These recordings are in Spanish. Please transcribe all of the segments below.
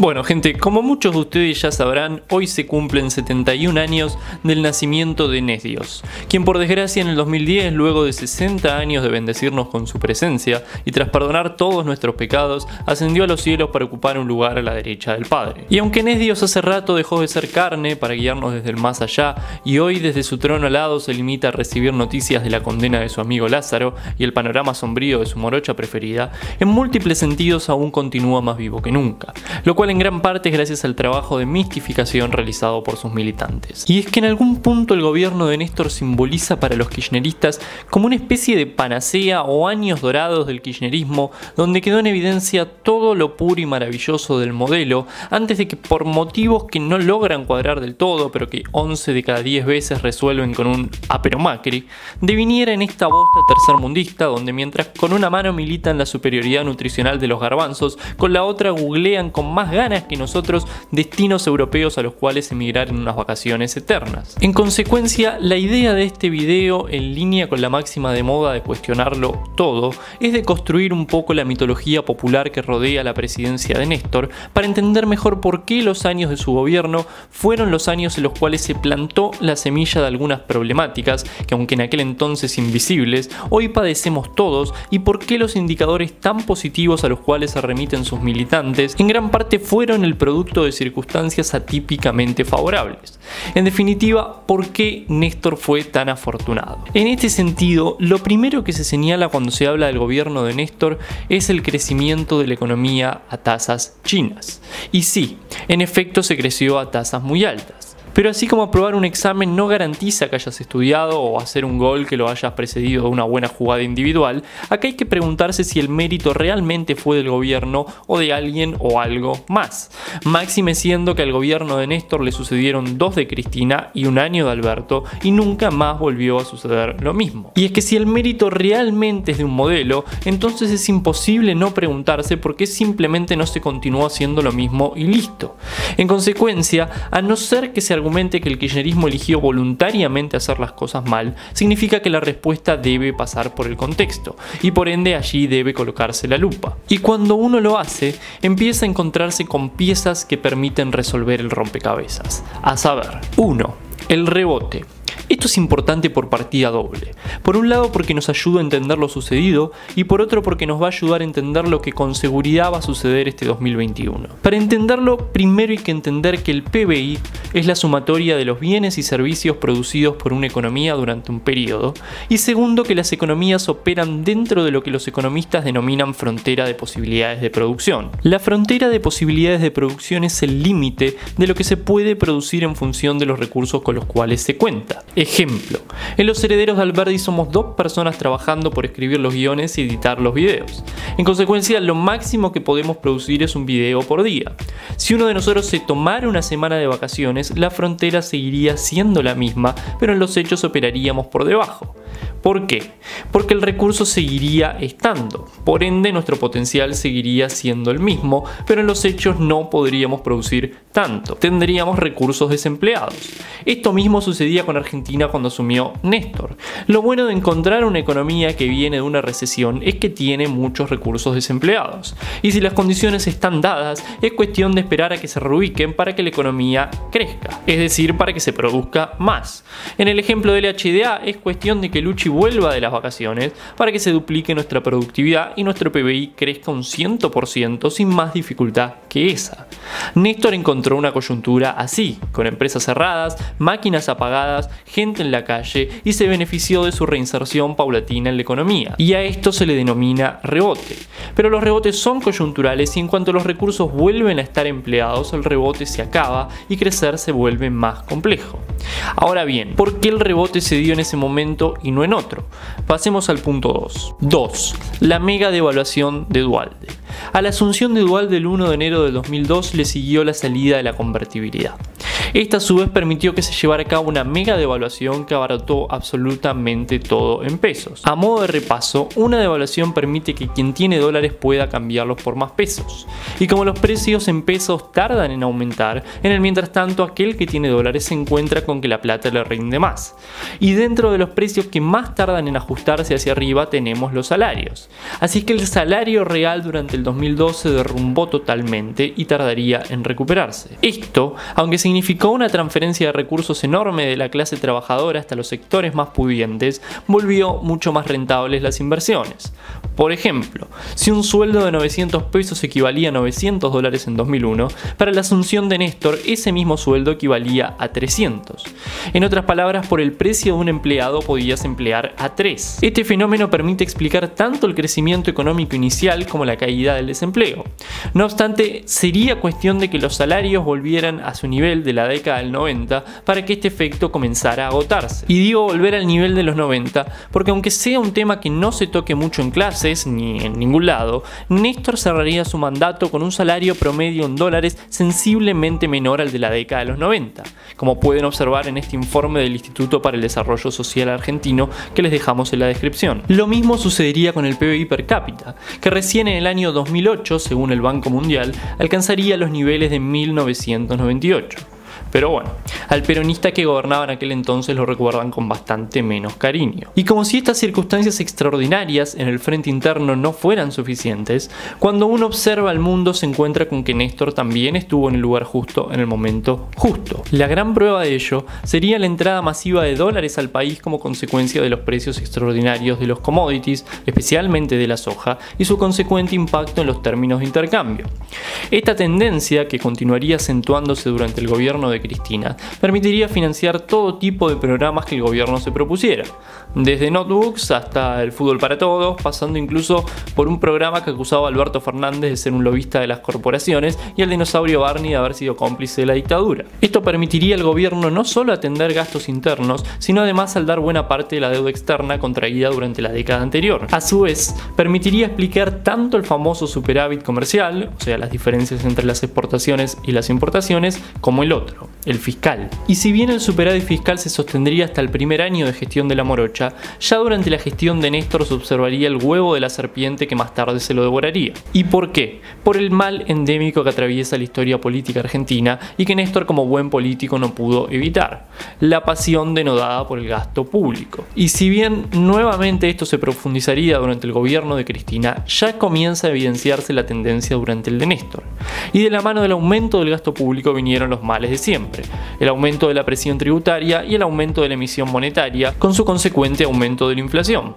Bueno gente, como muchos de ustedes ya sabrán, hoy se cumplen 71 años del nacimiento de Nesdios, quien por desgracia en el 2010, luego de 60 años de bendecirnos con su presencia y tras perdonar todos nuestros pecados, ascendió a los cielos para ocupar un lugar a la derecha del Padre. Y aunque Nesdios hace rato dejó de ser carne para guiarnos desde el más allá, y hoy desde su trono alado se limita a recibir noticias de la condena de su amigo Lázaro y el panorama sombrío de su morocha preferida, en múltiples sentidos aún continúa más vivo que nunca, lo cual en gran parte es gracias al trabajo de mistificación realizado por sus militantes. Y es que en algún punto el gobierno de Néstor simboliza para los kirchneristas como una especie de panacea o años dorados del kirchnerismo, donde quedó en evidencia todo lo puro y maravilloso del modelo, antes de que por motivos que no logran cuadrar del todo, pero que 11 de cada 10 veces resuelven con un "ah, pero Macri", deviniera en esta bosta tercermundista, donde mientras con una mano militan la superioridad nutricional de los garbanzos, con la otra googlean con más ganas que nosotros destinos europeos a los cuales emigrar en unas vacaciones eternas. En consecuencia, la idea de este video, en línea con la máxima de moda de cuestionarlo todo, es de construir un poco la mitología popular que rodea la presidencia de Néstor, para entender mejor por qué los años de su gobierno fueron los años en los cuales se plantó la semilla de algunas problemáticas que, aunque en aquel entonces invisibles, hoy padecemos todos, y por qué los indicadores tan positivos a los cuales se remiten sus militantes en gran parte fueron el producto de circunstancias atípicamente favorables. En definitiva, ¿por qué Néstor fue tan afortunado? En este sentido, lo primero que se señala cuando se habla del gobierno de Néstor es el crecimiento de la economía a tasas chinas. Y sí, en efecto se creció a tasas muy altas. Pero así como aprobar un examen no garantiza que hayas estudiado o hacer un gol que lo hayas precedido de una buena jugada individual, acá hay que preguntarse si el mérito realmente fue del gobierno o de alguien o algo más. Máxime siendo que al gobierno de Néstor le sucedieron 2 de Cristina y 1 año de Alberto, y nunca más volvió a suceder lo mismo. Y es que si el mérito realmente es de un modelo, entonces es imposible no preguntarse por qué simplemente no se continuó haciendo lo mismo y listo. En consecuencia, a no ser que se argumente que el kirchnerismo eligió voluntariamente hacer las cosas mal, significa que la respuesta debe pasar por el contexto, y por ende allí debe colocarse la lupa. Y cuando uno lo hace, empieza a encontrarse con piezas que permiten resolver el rompecabezas. A saber, 1. El rebote. Esto es importante por partida doble. Por un lado porque nos ayuda a entender lo sucedido, y por otro porque nos va a ayudar a entender lo que con seguridad va a suceder este 2021. Para entenderlo, primero hay que entender que el PBI es la sumatoria de los bienes y servicios producidos por una economía durante un periodo, y segundo que las economías operan dentro de lo que los economistas denominan frontera de posibilidades de producción. La frontera de posibilidades de producción es el límite de lo que se puede producir en función de los recursos con los cuales se cuenta. Ejemplo, en Los Herederos de Alberdi somos 2 personas trabajando por escribir los guiones y editar los videos. En consecuencia, lo máximo que podemos producir es un video por día. Si uno de nosotros se tomara una semana de vacaciones, la frontera seguiría siendo la misma, pero en los hechos operaríamos por debajo. ¿Por qué? Porque el recurso seguiría estando, por ende nuestro potencial seguiría siendo el mismo, pero en los hechos no podríamos producir tanto, tendríamos recursos desempleados. Esto mismo sucedía con Argentina cuando asumió Néstor. Lo bueno de encontrar una economía que viene de una recesión es que tiene muchos recursos desempleados, y si las condiciones están dadas, es cuestión de esperar a que se reubiquen para que la economía crezca, es decir, para que se produzca más. En el ejemplo del LHDA es cuestión de que Luchi vuelva de las vacaciones para que se duplique nuestra productividad y nuestro PBI crezca un 100% sin más dificultad que esa. Néstor encontró una coyuntura así, con empresas cerradas, máquinas apagadas, gente en la calle, y se benefició de su reinserción paulatina en la economía, y a esto se le denomina rebote. Pero los rebotes son coyunturales, y en cuanto los recursos vuelven a estar empleados, el rebote se acaba y crecer se vuelve más complejo. Ahora bien, ¿por qué el rebote se dio en ese momento y no en otro? Pasemos al punto 2. 2. La mega devaluación de Duhalde. A la asunción de Duhalde el 1 de enero de 2002 le siguió la salida de la convertibilidad. Esta a su vez permitió que se llevara a cabo una mega devaluación que abarató absolutamente todo en pesos. A modo de repaso, una devaluación permite que quien tiene dólares pueda cambiarlos por más pesos. Y como los precios en pesos tardan en aumentar, en el mientras tanto aquel que tiene dólares se encuentra con que la plata le rinde más. Y dentro de los precios que más tardan en ajustarse hacia arriba tenemos los salarios. Así que el salario real durante el 2002 se derrumbó totalmente y tardaría en recuperarse. Esto, aunque significó una transferencia de recursos enorme de la clase trabajadora hasta los sectores más pudientes, volvió mucho más rentables las inversiones. Por ejemplo, si un sueldo de 900 pesos equivalía a $900 en 2001, para la asunción de Néstor ese mismo sueldo equivalía a 300. En otras palabras, por el precio de un empleado podías emplear a 3. Este fenómeno permite explicar tanto el crecimiento económico inicial como la caída del desempleo. No obstante, sería cuestión de que los salarios volvieran a su nivel de la década del 90 para que este efecto comenzara a agotarse. Y digo volver al nivel de los 90 porque, aunque sea un tema que no se toque mucho en clases ni en ningún lado, Néstor cerraría su mandato con un salario promedio en dólares sensiblemente menor al de la década de los 90, como pueden observar en este informe del Instituto para el Desarrollo Social Argentino que les dejamos en la descripción. Lo mismo sucedería con el PBI per cápita, que recién en el año 2008, según el Banco Mundial, alcanzaría los niveles de 1998. Pero bueno, al peronista que gobernaba en aquel entonces lo recuerdan con bastante menos cariño. Y como si estas circunstancias extraordinarias en el frente interno no fueran suficientes, cuando uno observa al mundo se encuentra con que Néstor también estuvo en el lugar justo en el momento justo. La gran prueba de ello sería la entrada masiva de dólares al país como consecuencia de los precios extraordinarios de los commodities, especialmente de la soja, y su consecuente impacto en los términos de intercambio. Esta tendencia, que continuaría acentuándose durante el gobierno de Cristina, permitiría financiar todo tipo de programas que el gobierno se propusiera, desde notebooks hasta el fútbol para todos, pasando incluso por un programa que acusaba a Alberto Fernández de ser un lobista de las corporaciones y al dinosaurio Barney de haber sido cómplice de la dictadura. Esto permitiría al gobierno no solo atender gastos internos, sino además saldar buena parte de la deuda externa contraída durante la década anterior. A su vez, permitiría explicar tanto el famoso superávit comercial, o sea, las diferencias entre las exportaciones y las importaciones, como el otro, el fiscal. Y si bien el superávit fiscal se sostendría hasta el primer año de gestión de la morocha, ya durante la gestión de Néstor se observaría el huevo de la serpiente que más tarde se lo devoraría. ¿Y por qué? Por el mal endémico que atraviesa la historia política argentina y que Néstor, como buen político, no pudo evitar: la pasión denodada por el gasto público. Y si bien nuevamente esto se profundizaría durante el gobierno de Cristina, ya comienza a evidenciarse la tendencia durante el de Néstor. Y de la mano del aumento del gasto público vinieron los males de siempre: el aumento de la presión tributaria y el aumento de la emisión monetaria, con su consecuente aumento de la inflación.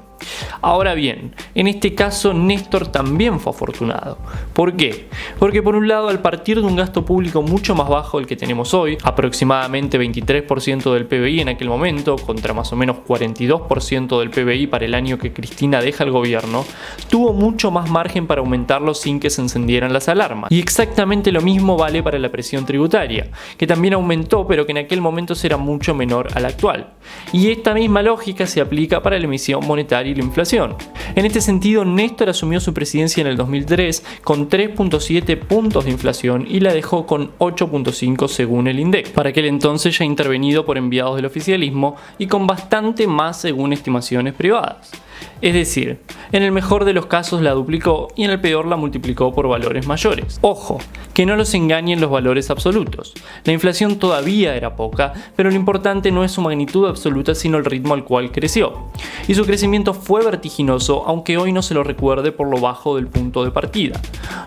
Ahora bien, en este caso Néstor también fue afortunado. ¿Por qué? Porque por un lado, al partir de un gasto público mucho más bajo del que tenemos hoy, aproximadamente 23% del PBI en aquel momento, contra más o menos 42% del PBI para el año que Cristina deja el gobierno, tuvo mucho más margen para aumentarlo sin que se encendieran las alarmas. Y exactamente lo mismo vale para la presión tributaria, que también aumentó, pero que en aquel momento será mucho menor a la actual. Y esta misma lógica se aplica para la emisión monetaria y la inflación. En este sentido, Néstor asumió su presidencia en el 2003 con 3.7 puntos de inflación y la dejó con 8.5 según el INDEC, para aquel entonces ya intervenido por enviados del oficialismo, y con bastante más según estimaciones privadas. Es decir, en el mejor de los casos la duplicó y en el peor la multiplicó por valores mayores. Ojo, que no los engañen los valores absolutos. La inflación todavía era poca, pero lo importante no es su magnitud absoluta sino el ritmo al cual creció. Y su crecimiento fue vertiginoso, aunque hoy no se lo recuerde por lo bajo del punto de partida.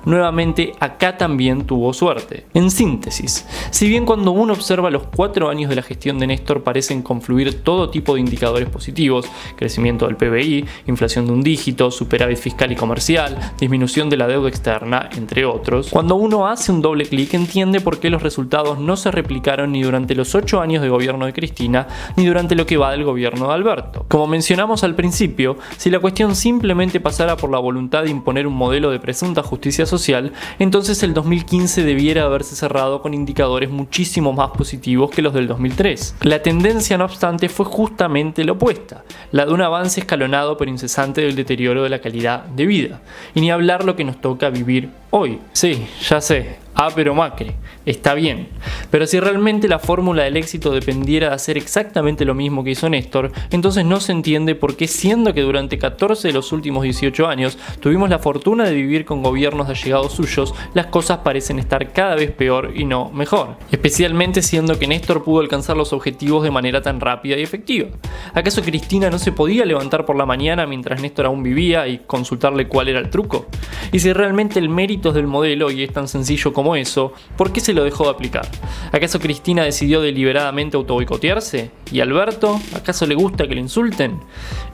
Nuevamente, acá también tuvo suerte. En síntesis, si bien cuando uno observa los 4 años de la gestión de Néstor parecen confluir todo tipo de indicadores positivos: crecimiento del PBI, inflación de un dígito, superávit fiscal y comercial, disminución de la deuda externa, entre otros, cuando uno hace un doble clic entiende por qué los resultados no se replicaron ni durante los 8 años de gobierno de Cristina, ni durante lo que va del gobierno de Alberto. Como mencionamos al principio, si la cuestión simplemente pasara por la voluntad de imponer un modelo de presunta justicia social, entonces el 2015 debiera haberse cerrado con indicadores muchísimo más positivos que los del 2003. La tendencia, no obstante, fue justamente la opuesta, la de un avance escalonado pero incesante del deterioro de la calidad de vida. Y ni hablar lo que nos toca vivir hoy. Sí, ya sé, Ah, pero Macri. Está bien. Pero si realmente la fórmula del éxito dependiera de hacer exactamente lo mismo que hizo Néstor, entonces no se entiende por qué, siendo que durante 14 de los últimos 18 años tuvimos la fortuna de vivir con gobiernos de allegados suyos, las cosas parecen estar cada vez peor y no mejor. Especialmente siendo que Néstor pudo alcanzar los objetivos de manera tan rápida y efectiva. ¿Acaso Cristina no se podía levantar por la mañana mientras Néstor aún vivía y consultarle cuál era el truco? Y si realmente el mérito es del modelo y es tan sencillo como eso, ¿por qué se lo dejó de aplicar? ¿Acaso Cristina decidió deliberadamente autoboicotearse? ¿Y Alberto? ¿Acaso le gusta que le insulten?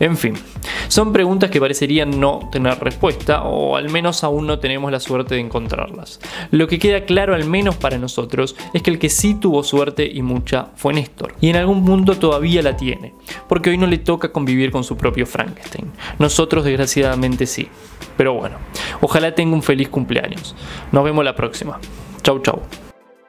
En fin, son preguntas que parecerían no tener respuesta, o al menos aún no tenemos la suerte de encontrarlas. Lo que queda claro, al menos para nosotros, es que el que sí tuvo suerte y mucha fue Néstor. Y en algún punto todavía la tiene, porque hoy no le toca convivir con su propio Frankenstein. Nosotros desgraciadamente sí. Pero bueno, ojalá tenga un feliz cumpleaños. Nos vemos la próxima. Chau, chau.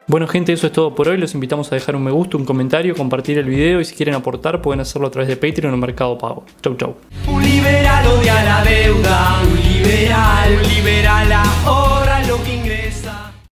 Bueno gente, eso es todo por hoy, los invitamos a dejar un me gusta, un comentario, compartir el video y si quieren aportar pueden hacerlo a través de Patreon o Mercado Pago. Chau chau. Un liberal odia la deuda, un liberal ahorra lo que